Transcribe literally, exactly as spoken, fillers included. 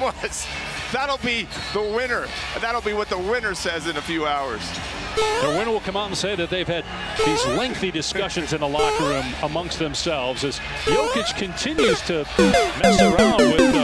was. That'll be the winner. That'll be what the winner says in a few hours. The winner will come out and say that they've had these lengthy discussions in the locker room amongst themselves as Jokic continues to mess around with